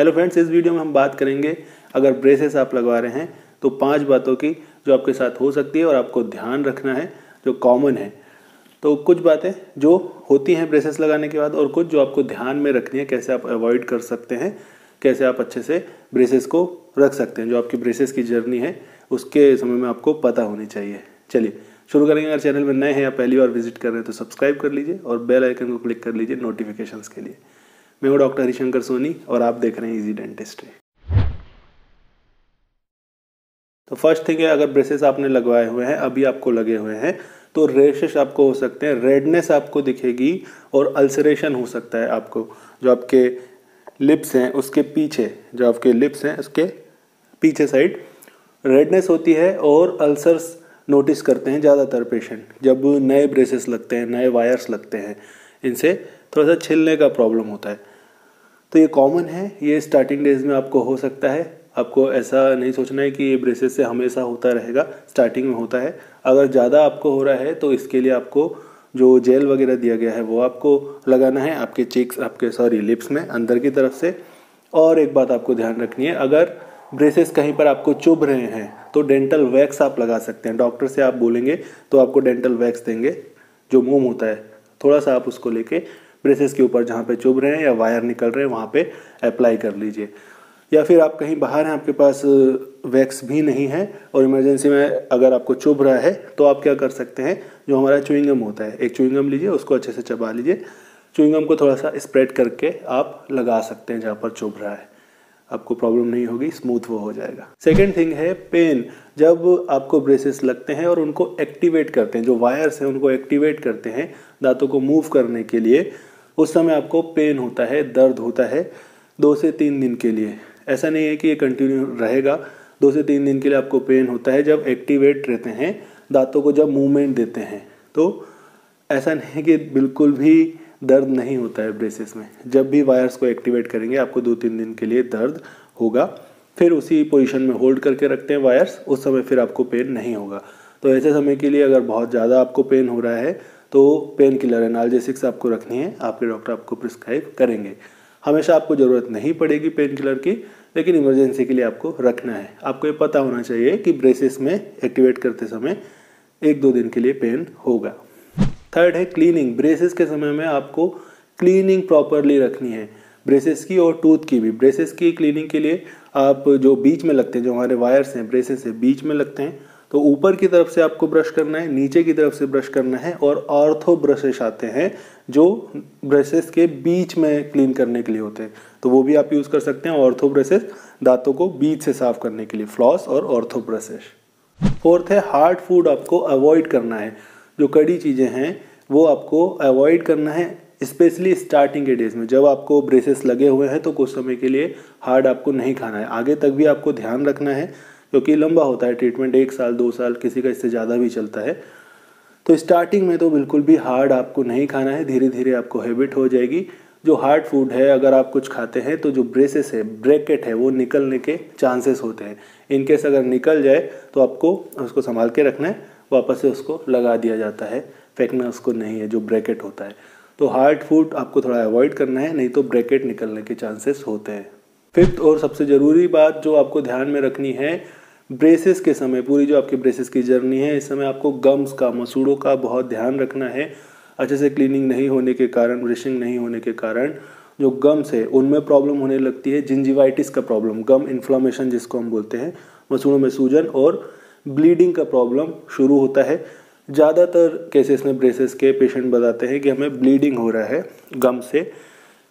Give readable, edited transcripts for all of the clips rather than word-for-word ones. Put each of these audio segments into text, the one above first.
Hello friends, इस video में हम बात करेंगे अगर ब्रेसेस आप लगवा रहे हैं तो 5 बातों की जो आपके साथ हो सकती है और आपको ध्यान रखना है जो कॉमन है। तो कुछ बातें जो होती हैं ब्रेसेस लगाने के बाद और कुछ जो आपको ध्यान में रखनी है, कैसे आप अवॉइड कर सकते हैं, कैसे आप अच्छे से ब्रेसेस को रख सकते हैं, जो आपकी ब्रेसेस की जर्नी है उसके समय में आपको पता होनी चाहिए। चलिए शुरू करेंगे। अगर चैनल में नए हैं या पहली बार विजिट कर रहे हैं तो सब्सक्राइब कर लीजिए और बेल आइकन को क्लिक कर लीजिए नोटिफिकेशंस के लिए। मैं हूँ डॉक्टर हरिशंकर सोनी और आप देख रहे हैं इजी डेंटिस्ट्री। तो फर्स्ट थिंग है, अगर ब्रेसेस आपने लगवाए हुए हैं, अभी आपको लगे हुए हैं, तो रैशेस आपको हो सकते हैं, रेडनेस आपको दिखेगी और अल्सरेशन हो सकता है आपको। जो आपके लिप्स हैं उसके पीछे, जो आपके लिप्स हैं उसके पीछे साइड रेडनेस होती है और अल्सर्स नोटिस करते हैं ज़्यादातर पेशेंट जब नए ब्रेसेस लगते हैं, नए वायर्स लगते हैं, इनसे थोड़ा सा छिलने का प्रॉब्लम होता है। तो ये कॉमन है, ये स्टार्टिंग डेज में आपको हो सकता है। आपको ऐसा नहीं सोचना है कि ये ब्रेसेस से हमेशा होता रहेगा, स्टार्टिंग में होता है। अगर ज़्यादा आपको हो रहा है तो इसके लिए आपको जो जेल वगैरह दिया गया है वो आपको लगाना है आपके चीक्स, आपके लिप्स में अंदर की तरफ से। और एक बात आपको ध्यान रखनी है, अगर ब्रेसेस कहीं पर आपको चुभ रहे हैं तो डेंटल वैक्स आप लगा सकते हैं। डॉक्टर से आप बोलेंगे तो आपको डेंटल वैक्स देंगे, जो मोम होता है, थोड़ा सा आप उसको लेके ब्रेसेस के ऊपर जहाँ पे चुभ रहे हैं या वायर निकल रहे हैं वहाँ पे अप्लाई कर लीजिए। या फिर आप कहीं बाहर हैं, आपके पास वैक्स भी नहीं है और इमरजेंसी में अगर आपको चुभ रहा है तो आप क्या कर सकते हैं, जो हमारा च्युइंगम होता है, एक च्युइंगम लीजिए, उसको अच्छे से चबा लीजिए। च्युइंगम को थोड़ा सा स्प्रेड करके आप लगा सकते हैं जहाँ पर चुभ रहा है, आपको प्रॉब्लम नहीं होगी, स्मूथ वो हो जाएगा। सेकेंड थिंग है पेन। जब आपको ब्रेसेस लगते हैं और उनको एक्टिवेट करते हैं, जो वायर्स हैं उनको एक्टिवेट करते हैं दांतों को मूव करने के लिए, उस समय आपको पेन होता है, दर्द होता है 2 से 3 दिन के लिए। ऐसा नहीं है कि ये कंटिन्यू रहेगा। 2 से 3 दिन के लिए आपको पेन होता है जब एक्टिवेट रहते हैं दांतों को, जब मूवमेंट देते हैं। तो ऐसा नहीं है कि बिल्कुल भी दर्द नहीं होता है ब्रेसेस में। जब भी वायर्स को एक्टिवेट करेंगे आपको 2-3 दिन के लिए दर्द होगा, फिर उसी पोजीशन में होल्ड करके रखते हैं वायर्स, उस समय फिर आपको पेन नहीं होगा। तो ऐसे समय के लिए अगर बहुत ज़्यादा आपको पेन हो रहा है तो पेन किलर एनाल्जेसिक्स आपको रखनी है, आपके डॉक्टर आपको प्रिस्क्राइब करेंगे। हमेशा आपको ज़रूरत नहीं पड़ेगी पेन किलर की, लेकिन इमरजेंसी के लिए आपको रखना है। आपको ये पता होना चाहिए कि ब्रेसेस में एक्टिवेट करते समय 1-2 दिन के लिए पेन होगा। थर्ड है क्लीनिंग। ब्रेसेस के समय में आपको क्लीनिंग प्रॉपरली रखनी है, ब्रेसेस की और टूथ की भी। ब्रेसेस की क्लीनिंग के लिए आप जो बीच में लगते हैं, जो हमारे वायर्स हैं ब्रेसेस से बीच में लगते हैं, तो ऊपर की तरफ से आपको ब्रश करना है, नीचे की तरफ से ब्रश करना है। और ऑर्थो ब्रशेस आते हैं जो ब्रेसेस के बीच में क्लीन करने के लिए होते हैं, तो वो भी आप यूज़ कर सकते हैं। ऑर्थो ब्रशेस दांतों को बीच से साफ करने के लिए, फ्लॉस और ऑर्थो ब्रशेस। फोर्थ है हार्ड फूड आपको अवॉइड करना है, जो कड़ी चीज़ें हैं वो आपको अवॉइड करना है, स्पेशली स्टार्टिंग के डेज में। जब आपको ब्रेसेस लगे हुए हैं तो कुछ समय के लिए हार्ड आपको नहीं खाना है। आगे तक भी आपको ध्यान रखना है क्योंकि लंबा होता है ट्रीटमेंट, 1 साल 2 साल, किसी का इससे ज़्यादा भी चलता है। तो स्टार्टिंग में तो बिल्कुल भी हार्ड आपको नहीं खाना है, धीरे धीरे आपको हैबिट हो जाएगी। जो हार्ड फूड है अगर आप कुछ खाते हैं तो जो ब्रेसेस है, ब्रैकेट है, वो निकलने के चांसेस होते हैं। इनकेस अगर निकल जाए तो आपको उसको संभाल के रखना है, वापस से उसको लगा दिया जाता है, फेंकना उसको नहीं है, जो ब्रैकेट होता है। तो हार्ड फूड आपको थोड़ा अवॉइड करना है, नहीं तो ब्रैकेट निकलने के चांसेस होते हैं। फिफ्थ और सबसे ज़रूरी बात जो आपको ध्यान में रखनी है ब्रेसेस के समय, पूरी जो आपकी ब्रेसेस की जर्नी है, इस समय आपको गम्स का, मसूड़ों का बहुत ध्यान रखना है। अच्छे से क्लीनिंग नहीं होने के कारण, ब्रशिंग नहीं होने के कारण जो गम्स है उनमें प्रॉब्लम होने लगती है, जिंजिवाइटिस का प्रॉब्लम, गम इन्फ्लामेशन जिसको हम बोलते हैं, मसूड़ों में सूजन और ब्लीडिंग का प्रॉब्लम शुरू होता है। ज़्यादातर केसेस में ब्रेसेस के पेशेंट बताते हैं कि हमें ब्लीडिंग हो रहा है, गम से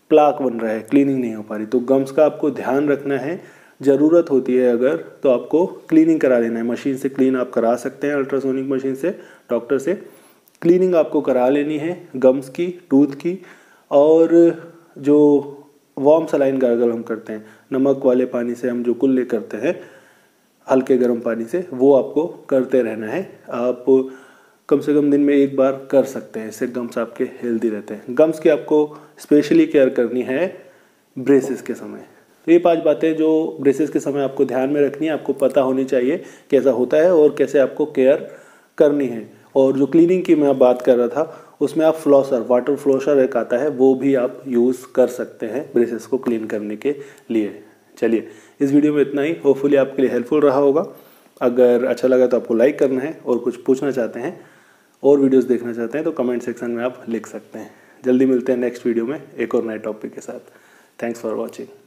प्लाक बन रहा है, क्लीनिंग नहीं हो पा रही। तो गम्स का आपको ध्यान रखना है। ज़रूरत होती है अगर तो आपको क्लीनिंग करा लेना है, मशीन से क्लीन आप करा सकते हैं, अल्ट्रासोनिक मशीन से, डॉक्टर से क्लीनिंग आपको करा लेनी है गम्स की, टूथ की। और जो वार्म सलाइन गार्गल हम करते हैं, नमक वाले पानी से हम जो कुल्ले करते हैं, हल्के गर्म पानी से, वो आपको करते रहना है। आप कम से कम दिन में 1 बार कर सकते हैं, इससे गम्स आपके हेल्दी रहते हैं। गम्स की आपको स्पेशली केयर करनी है ब्रेसेस के समय। तो ये 5 बातें जो ब्रेसेस के समय आपको ध्यान में रखनी है, आपको पता होनी चाहिए कैसा होता है और कैसे आपको केयर करनी है। और जो क्लीनिंग की मैं बात कर रहा था उसमें आप फ्लॉसर, वाटर फ्लॉसर एक आता है, वो भी आप यूज़ कर सकते हैं ब्रेसेस को क्लीन करने के लिए। चलिए इस वीडियो में इतना ही, होपफुली आपके लिए हेल्पफुल रहा होगा। अगर अच्छा लगा तो आपको लाइक करना है, और कुछ पूछना चाहते हैं और वीडियोस देखना चाहते हैं तो कमेंट सेक्शन में आप लिख सकते हैं। जल्दी मिलते हैं नेक्स्ट वीडियो में एक और नए टॉपिक के साथ। Thanks for watching.